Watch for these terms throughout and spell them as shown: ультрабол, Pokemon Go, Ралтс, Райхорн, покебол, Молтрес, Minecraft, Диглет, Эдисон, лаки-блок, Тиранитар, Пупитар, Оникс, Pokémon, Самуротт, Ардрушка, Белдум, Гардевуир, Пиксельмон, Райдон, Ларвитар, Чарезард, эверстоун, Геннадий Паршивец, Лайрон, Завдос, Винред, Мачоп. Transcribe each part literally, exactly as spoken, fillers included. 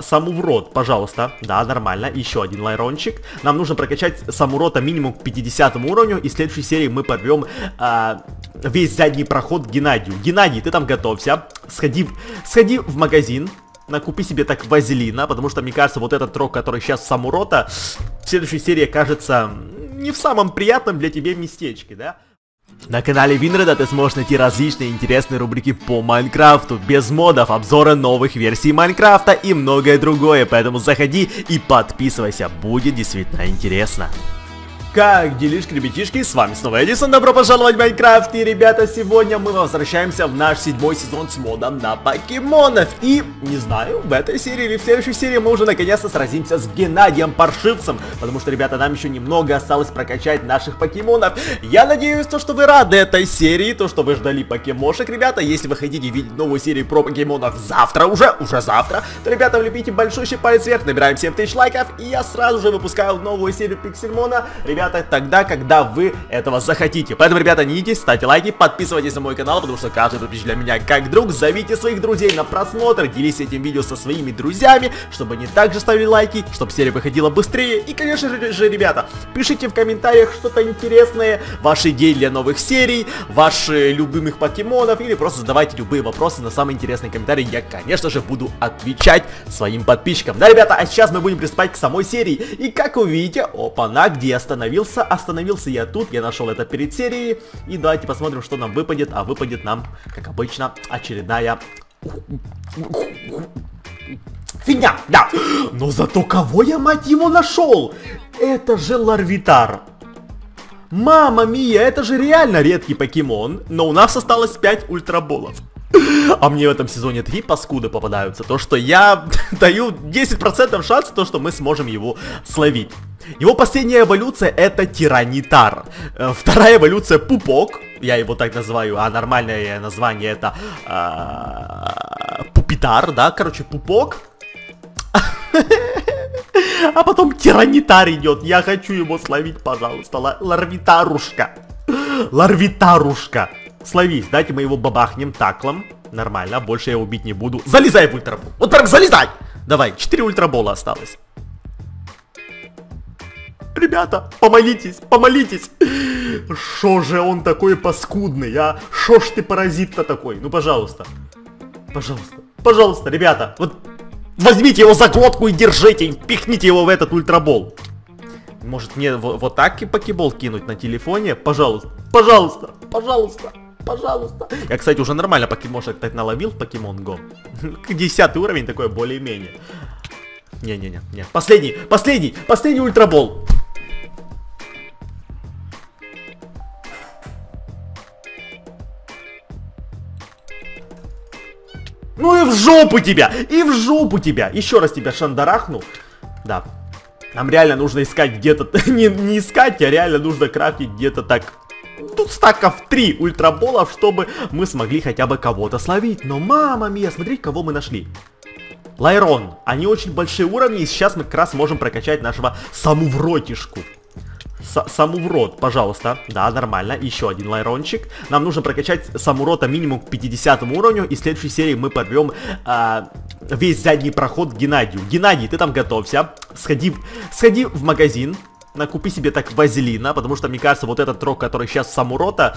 Самуротт, пожалуйста. Да, нормально. Еще один лайрончик. Нам нужно прокачать Самуротта минимум к пятидесятому уровню. И в следующей серии мы порвем э, весь задний проход Геннадию. Геннадий, ты там готовься. Сходи, сходи в магазин. Накупи себе так вазелина, потому что, мне кажется, вот этот трог, который сейчас Самуротта, в следующей серии кажется не в самом приятном для тебя местечке, да? На канале Винреда ты сможешь найти различные интересные рубрики по Майнкрафту, без модов, обзоры новых версий Майнкрафта и многое другое, поэтому заходи и подписывайся, будет действительно интересно. Как делишки, ребятишки, с вами снова Эдисон, добро пожаловать в Майнкрафт, и, ребята, сегодня мы возвращаемся в наш седьмой сезон с модом на покемонов, и, не знаю, в этой серии или в следующей серии мы уже наконец-то сразимся с Геннадием Паршивцем, потому что, ребята, нам еще немного осталось прокачать наших покемонов. Я надеюсь, то, что вы рады этой серии, то, что вы ждали покемошек, ребята, если вы хотите видеть новую серию про покемонов завтра уже, уже завтра, то, ребята, влепите большущий палец вверх, набираем семь тысяч лайков, и я сразу же выпускаю новую серию Пиксельмона, ребята, тогда, когда вы этого захотите. Поэтому, ребята, не идите, ставьте лайки, подписывайтесь на мой канал, потому что каждый подписчик для меня как друг. Зовите своих друзей на просмотр, делись этим видео со своими друзьями, чтобы они также ставили лайки, чтобы серия выходила быстрее. И, конечно же, ребята, пишите в комментариях что-то интересное, ваши идеи для новых серий, ваши любимых покемонов, или просто задавайте любые вопросы на самые интересные комментарии. Я, конечно же, буду отвечать своим подписчикам. Да, ребята, а сейчас мы будем приступать к самой серии. И, как вы видите, опа-на, где остановились? Остановился я тут, я нашел это перед серией. И давайте посмотрим, что нам выпадет. А выпадет нам, как обычно, очередная фигня, да. Но зато кого я, мать его, нашел? Это же Ларвитар. Мама мия, это же реально редкий покемон. Но у нас осталось пять ультраболов. А мне в этом сезоне три паскуды попадаются. То, что я даю десять процентов шанс, то, что мы сможем его словить. Его последняя эволюция — это Тиранитар. Вторая эволюция — Пупок. Я его так называю, а нормальное название — это э, Пупитар, да, короче, Пупок. А потом Тиранитар идет. Я хочу его словить, пожалуйста. Ларвитарушка. Ларвитарушка. Словись, дайте мы его бабахнем таклом. Нормально, больше я его бить не буду. Залезай в ультрабол. Вот прям залезай! Давай, четыре ультрабола осталось. Ребята, помолитесь, помолитесь. Шо же он такой паскудный, а? Шо ж ты паразит-то такой? Ну, пожалуйста. Пожалуйста, пожалуйста, ребята. Вот возьмите его за глотку и держите, и пихните его в этот ультрабол. Может, мне вот так и покебол кинуть на телефоне? Пожалуйста, пожалуйста, пожалуйста. Пожалуйста. Я, кстати, уже нормально покемошек так наловил в Pokemon Go. Десятый уровень такой, более-менее. Не-не-не, не. Последний, последний, последний ультрабол. Ну и в жопу тебя, и в жопу тебя. Еще раз тебя шандарахну. Да. Нам реально нужно искать где-то... не, не искать, а реально нужно крафтить где-то так... тут стаков три ультраболов, чтобы мы смогли хотя бы кого-то словить. Но, мама мия, смотрите, кого мы нашли. Лайрон. Они очень большие уровни, и сейчас мы как раз можем прокачать нашего Самуротишку. Самуротт, пожалуйста. Да, нормально. Еще один лайрончик. Нам нужно прокачать Самуротта минимум к пятидесятому уровню, и в следующей серии мы порвем э, весь задний проход Геннадию. Геннадий, ты там готовься. Сходи, сходи в магазин. Накупи себе так вазелина, потому что, мне кажется, вот этот трог, который сейчас Самуротта,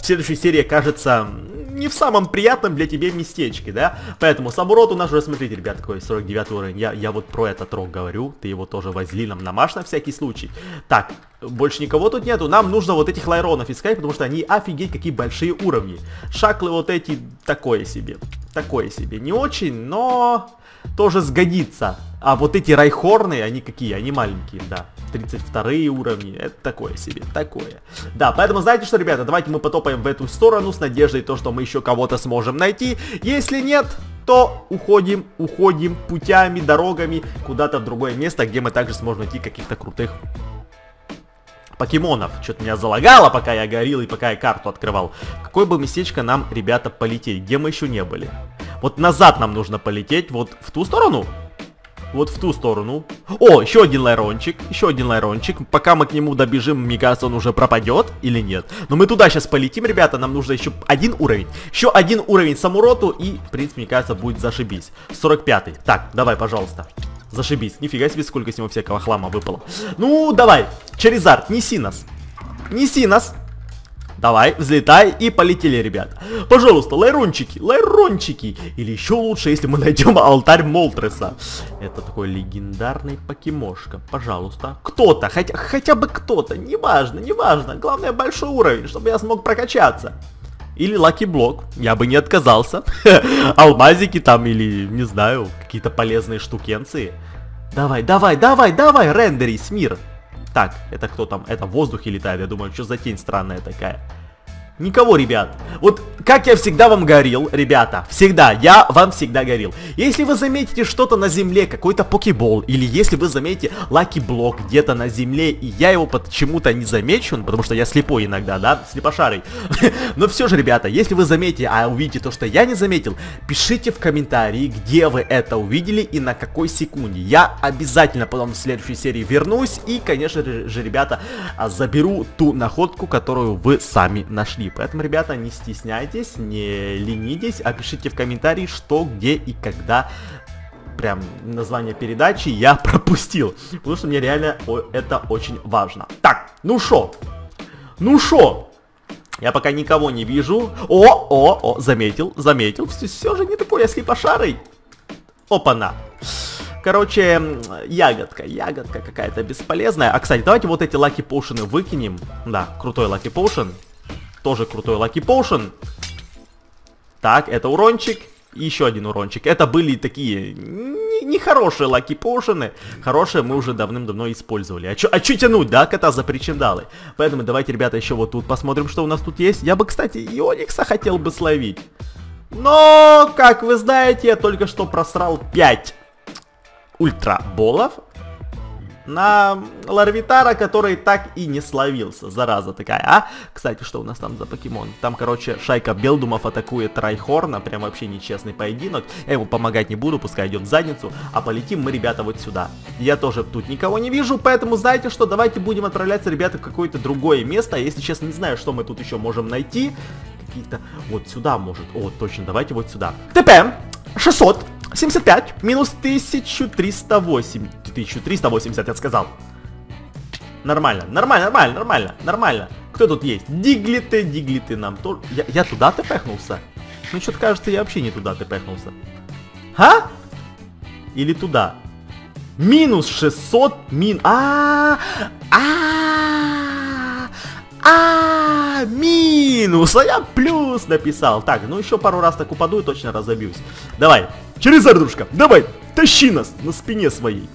в следующей серии кажется не в самом приятном для тебя местечке, да? Поэтому Самуротт у нас уже, смотрите, ребят, такой сорок девятый уровень. Я, я вот про этот трог говорю, ты его тоже вазелином намажь на всякий случай. Так, больше никого тут нету. Нам нужно вот этих лайронов искать, потому что они, офигеть, какие большие уровни. Шаклы вот эти, такое себе. Такое себе, не очень, но... тоже сгодится. А вот эти райхорны, они какие? Они маленькие, да. тридцать вторые уровни. Это такое себе, такое. Да, поэтому знаете что, ребята, давайте мы потопаем в эту сторону с надеждой, то, что мы еще кого-то сможем найти. Если нет, то уходим, уходим путями, дорогами куда-то в другое место, где мы также сможем найти каких-то крутых покемонов. Что-то меня залагало, пока я горил и пока я карту открывал. Какое бы местечко нам, ребята, полететь? Где мы еще не были? Вот назад нам нужно полететь. Вот в ту сторону. Вот в ту сторону. О, еще один лайрончик, еще один лайрончик. Пока мы к нему добежим, мне кажется, он уже пропадет или нет. Но мы туда сейчас полетим, ребята, нам нужно еще один уровень. Еще один уровень Самуротту и, в принципе, мне кажется, будет зашибись. сорок пятый. Так, давай, пожалуйста. Зашибись. Нифига себе, сколько с него всякого хлама выпало. Ну, давай, Чарезард, неси нас. Неси нас. Давай, взлетай и полетели, ребят. Пожалуйста, лайрончики, лайрончики. Или еще лучше, если мы найдем алтарь Молтреса. Это такой легендарный покемошка. Пожалуйста, кто-то, хотя, хотя бы кто-то, неважно, неважно. Главное, большой уровень, чтобы я смог прокачаться. Или лаки-блок, я бы не отказался. Алмазики там или, не знаю, какие-то полезные штукенции. Давай, давай, давай, давай, рендерись, мир. Так, это кто там? Это в воздухе летает, я думаю, что за тень странная такая. Никого, ребят. Вот как я всегда вам говорил, ребята, всегда, я вам всегда говорил. Если вы заметите что-то на земле, какой-то покебол, или если вы заметите лаки-блок где-то на земле, и я его почему-то не замечу, потому что я слепой иногда, да, слепошарый. Но все же, ребята, если вы заметите, а увидите то, что я не заметил, пишите в комментарии, где вы это увидели и на какой секунде. Я обязательно потом в следующей серии вернусь и, конечно же, ребята, заберу ту находку, которую вы сами нашли. Поэтому, ребята, не стесняйтесь, не ленитесь, а пишите в комментарии, что, где и когда. Прям название передачи я пропустил, потому что мне реально это очень важно. Так, ну шо? Ну шо? Я пока никого не вижу. О, о, о, заметил, заметил. Все, все же не такой, я слепошарый. Опа-на. Короче, ягодка, ягодка какая-то бесполезная. А, кстати, давайте вот эти лаки-поушены выкинем. Да, крутой лаки-поушен. Тоже крутой лаки поушен. Так, это урончик. И еще один урончик. Это были такие нехорошие лаки поушены. Хорошие мы уже давным-давно использовали. А че а тянуть, да, кота за причиндалы? Поэтому давайте, ребята, еще вот тут посмотрим, что у нас тут есть. Я бы, кстати, и Оникса хотел бы словить. Но, как вы знаете, я только что просрал пять ультраболов на Ларвитара, который так и не словился. Зараза такая, а? Кстати, что у нас там за покемон? Там, короче, шайка Белдумов атакует Райхорна. Прям вообще нечестный поединок. Я ему помогать не буду, пускай идет в задницу. А полетим мы, ребята, вот сюда. Я тоже тут никого не вижу, поэтому, знаете что, давайте будем отправляться, ребята, в какое-то другое место. Если честно, не знаю, что мы тут еще можем найти. Какие-то... Вот сюда, может. О, точно, давайте вот сюда. ТП шестьсот семьдесят пять минус тысяча триста восемь. тысяча триста восемьдесят, я сказал. Нормально, нормально, нормально, нормально, нормально. Кто тут есть? Диглеты, диглеты нам тоже. Я, я туда тпхнулся? Ну, что-то кажется, я вообще не туда тпхнулся. А? Или туда? Минус шестьсот, мин... а а а минус, а я плюс написал. Так, ну еще пару раз так упаду и точно разобьюсь. Давай, через Ардрушка, давай. Тащи нас на спине своей.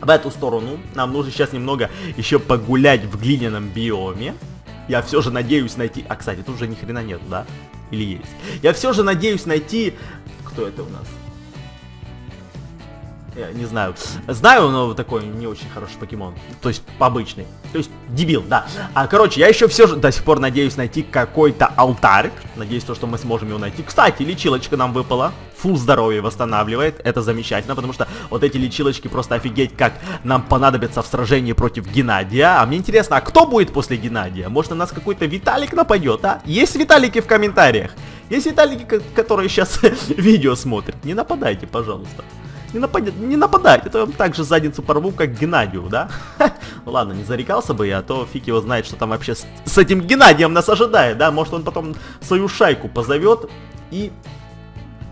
В эту сторону. Нам нужно сейчас немного еще погулять в глиняном биоме. Я все же надеюсь найти... А, кстати, тут уже ни хрена нет, да? Или есть? Я все же надеюсь найти... Кто это у нас? Я не знаю. Знаю, но такой не очень хороший покемон. То есть, обычный. То есть, дебил, да. А, короче, я еще все же до сих пор надеюсь найти какой-то алтарь. Надеюсь, то, что мы сможем его найти. Кстати, лечилочка нам выпала. Фул здоровье восстанавливает. Это замечательно, потому что вот эти лечилочки просто офигеть, как нам понадобятся в сражении против Геннадия. А мне интересно, а кто будет после Геннадия? Может, на нас какой-то Виталик нападет, а? Есть Виталики в комментариях? Есть Виталики, которые сейчас видео смотрят? Не нападайте, пожалуйста. Не нападать, не нападать, это я вам так же задницу порву, как Геннадию, да? Ладно, не зарекался бы я, а то фиг его знает, что там вообще с, с этим Геннадием нас ожидает, да? Может, он потом свою шайку позовет и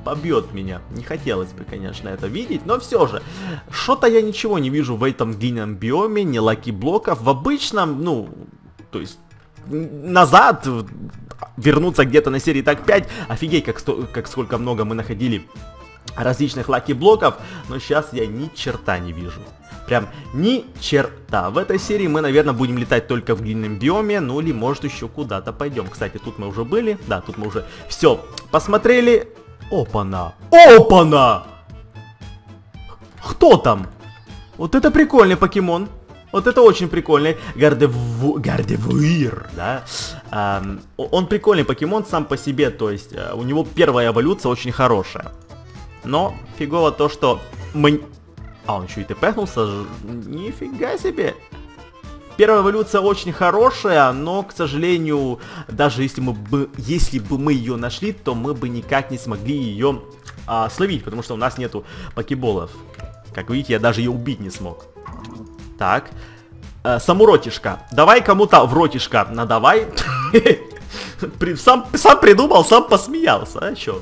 побьет меня. Не хотелось бы, конечно, это видеть, но все же. Что-то я ничего не вижу в этом глиняном биоме, ни лаки-блоков. В обычном, ну, то есть, назад вернуться где-то на серии так пять. Офигеть, как, сто, как сколько много мы находили различных лаки-блоков, но сейчас я ни черта не вижу. Прям ни черта. В этой серии мы, наверное, будем летать только в глиняном биоме, ну или, может, еще куда-то пойдем. Кстати, тут мы уже были. Да, тут мы уже все посмотрели. Опа-на! Опа-на! Кто там? Вот это прикольный покемон. Вот это очень прикольный Гардеву... Гардевуир, да? Эм, он прикольный покемон сам по себе, то есть э, у него первая эволюция очень хорошая. Но фигово то, что мы А он еще и тпнулся. Нифига себе. Первая эволюция очень хорошая, но, к сожалению, даже если, мы бы, если бы мы ее нашли, то мы бы никак не смогли ее а, словить, потому что у нас нету покеболов. Как видите, я даже ее убить не смог. Так. А, самуротишка. Давай кому-то в ротишка надавай. Сам придумал, сам посмеялся. А чё?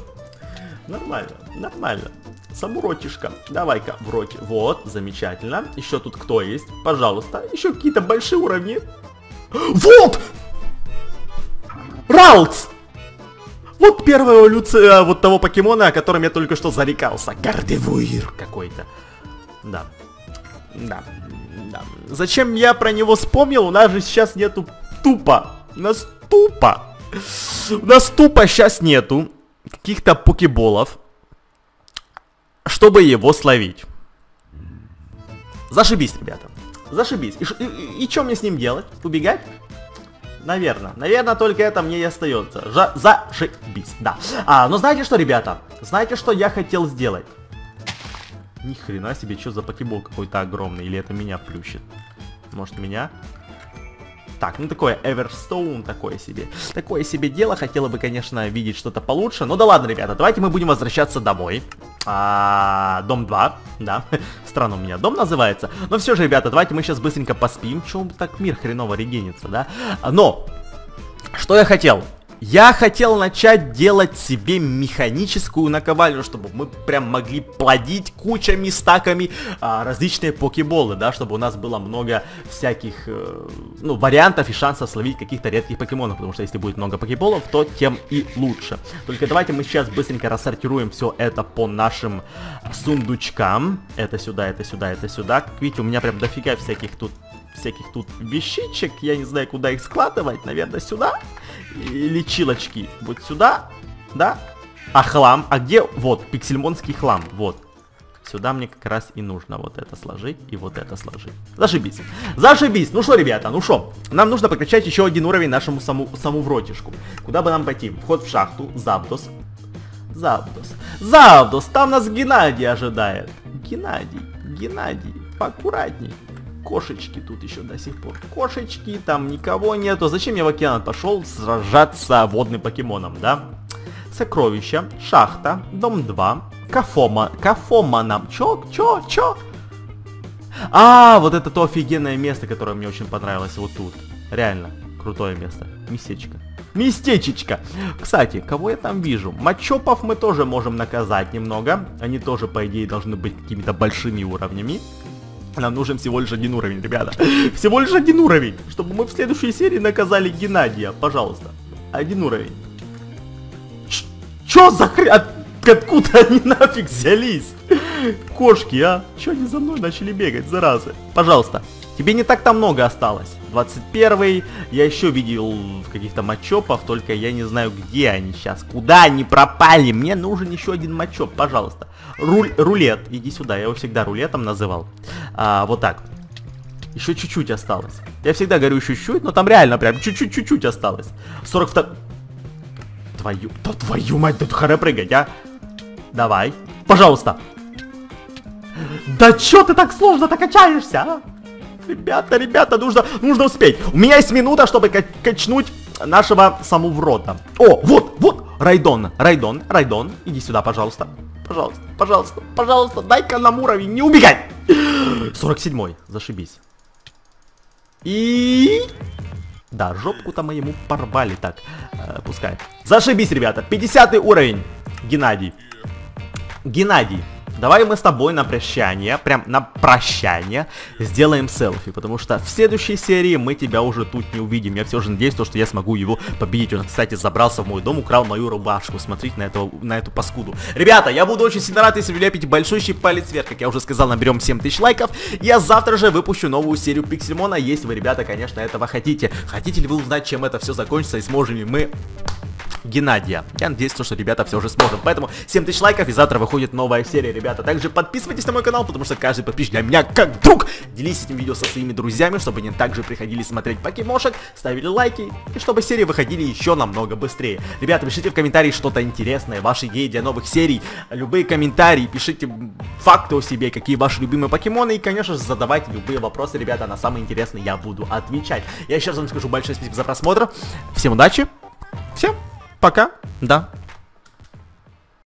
Нормально, нормально. Самуротишка, давай-ка в роте. Вот, замечательно. Еще тут кто есть? Пожалуйста. Еще какие-то большие уровни. Вот! Ралтс! Вот первая эволюция вот того покемона, о котором я только что зарекался. Гардевуир какой-то. Да. Да. Да. Зачем я про него вспомнил? У нас же сейчас нету тупо. У нас тупо. У нас тупо сейчас нету каких-то покеболов, чтобы его словить. Зашибись, ребята. Зашибись. И, и, и что мне с ним делать? Убегать? Наверное. Наверное, только это мне и остается. Жа зашибись, да. А, но знаете что, ребята? Знаете, что я хотел сделать? Ни хрена себе, что за покебол какой-то огромный? Или это меня плющит? Может, меня? Так, ну такое Эверстоун, такое себе. Такое себе дело, хотела бы, конечно, видеть что-то получше. Ну да ладно, ребята, давайте мы будем возвращаться домой. А, дом два, да. Странно у меня дом называется. Но все же, ребята, давайте мы сейчас быстренько поспим. Чего так мир хреново регенится, да? Но, что я хотел? Я хотел начать делать себе механическую наковальню, чтобы мы прям могли плодить кучами, стаками а, различные покеболы, да, чтобы у нас было много всяких, э, ну, вариантов и шансов словить каких-то редких покемонов, потому что если будет много покеболов, то тем и лучше. Только давайте мы сейчас быстренько рассортируем все это по нашим сундучкам. Это сюда, это сюда, это сюда. Как видите, у меня прям дофига всяких тут... всяких тут вещичек, я не знаю, куда их складывать, наверное, сюда, или чилочки, вот сюда, да, а хлам, а где, вот, пиксельмонский хлам, вот, сюда мне как раз и нужно вот это сложить и вот это сложить, зашибись, зашибись, ну что, ребята, ну что, нам нужно прокачать еще один уровень нашему саму, саму вротишку, куда бы нам пойти, вход в шахту, Завдос, Завдос, Завдос, там нас Геннадий ожидает, Геннадий, Геннадий, поаккуратней. Кошечки тут еще до сих пор. Кошечки, там никого нету. Зачем я в океан пошел сражаться водным покемоном, да? Сокровища, шахта, дом два, кафома, кафома нам. Чё, чё, чё? А, вот это то офигенное место, которое мне очень понравилось вот тут. Реально, крутое место. Местечко. Местечечко. Кстати, кого я там вижу? Мачопов мы тоже можем наказать немного. Они тоже, по идее, должны быть какими-то большими уровнями. Нам нужен всего лишь один уровень, ребята. Всего лишь один уровень, чтобы мы в следующей серии наказали Геннадия. Пожалуйста. Один уровень. Ч чё за хрен? От откуда они нафиг взялись? Кошки, а? Чё они за мной начали бегать, заразы? Пожалуйста. Тебе не так-то много осталось. двадцать первый. Я еще видел каких-то мачопов, только я не знаю, где они сейчас. Куда они пропали? Мне нужен еще один мачоп, пожалуйста. Руль, рулет. Иди сюда. Я его всегда рулетом называл. А, вот так. Еще чуть-чуть осталось. Я всегда говорю чуть-чуть, но там реально прям чуть-чуть-чуть осталось. сорок два... Твою... Да твою мать, тут харе прыгать, а? Давай. Пожалуйста. Да чё ты так сложно-то качаешься, а? Ребята, ребята, нужно, нужно успеть. У меня есть минута, чтобы качнуть нашего самоврота. О, вот, вот, Райдон, Райдон, Райдон, иди сюда, пожалуйста. Пожалуйста, пожалуйста, пожалуйста, дай-ка нам уровень, не убегай. сорок седьмой, зашибись. И... Да, жопку-то мы ему порвали, так, э, пускай. Зашибись, ребята, пятидесятый уровень, Геннадий. Геннадий. Давай мы с тобой на прощание, прям на прощание, сделаем селфи, потому что в следующей серии мы тебя уже тут не увидим. Я все же надеюсь, что я смогу его победить. Он, кстати, забрался в мой дом, украл мою рубашку. Смотрите на, этого, на эту паскуду. Ребята, я буду очень сильно рад, если вы лепите большущий палец вверх. Как я уже сказал, наберем семь тысяч лайков. Я завтра же выпущу новую серию Пиксельмона, если вы, ребята, конечно, этого хотите. Хотите ли вы узнать, чем это все закончится и сможем ли мы... Геннадия. Я надеюсь, что ребята все же сможем. Поэтому семь тысяч лайков, и завтра выходит новая серия, ребята. Также подписывайтесь на мой канал, потому что каждый подписчик для меня как друг. Делись этим видео со своими друзьями, чтобы они также приходили смотреть покемошек, ставили лайки, и чтобы серии выходили еще намного быстрее. Ребята, пишите в комментарии что-то интересное, ваши идеи для новых серий, любые комментарии, пишите факты о себе, какие ваши любимые покемоны, и, конечно же, задавайте любые вопросы, ребята, на самые интересные я буду отвечать. Я еще раз вам скажу большое спасибо за просмотр, всем удачи, всем пока, да.